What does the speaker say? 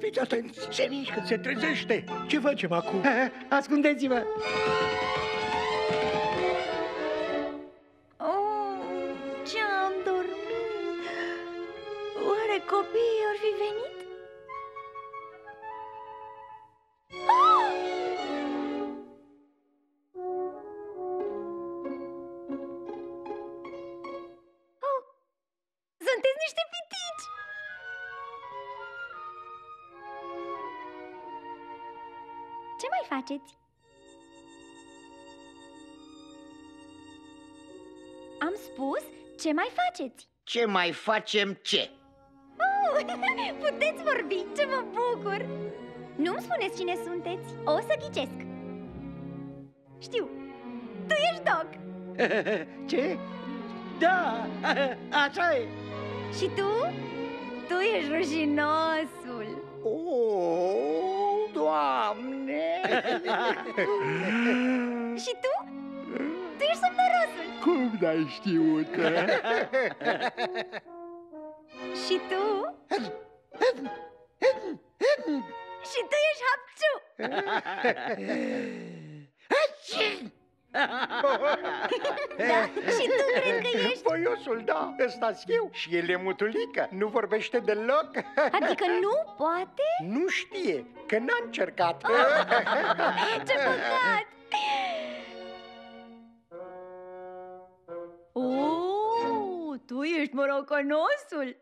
Fiți atenți! Se mișcă, se trezește! Ce facem acum? Ascundeți-vă! Oh, ce am dormit! Oare copiii or fi venit? Ce mai faceți? Am spus, ce mai faceți? Ce mai facem ce? Puteți vorbi, ce mă bucur! Nu-mi spuneți cine sunteți, o să ghicesc. Știu, tu ești Dog. Ce? Da, așa e. Și tu? Tu ești Rujinosul. Oh, Doamne! Și tu? Tu ești Somnorosul. Cum n-ai știut? Și tu? Și tu ești Hapciu. Da, și tu cred că ești Voiosul, da, ăsta schiu. Și el e mutulică, nu vorbește deloc. Adică nu poate? Nu știe, că n-a încercat. Ce păcat! Oh, tu ești Morocanosul.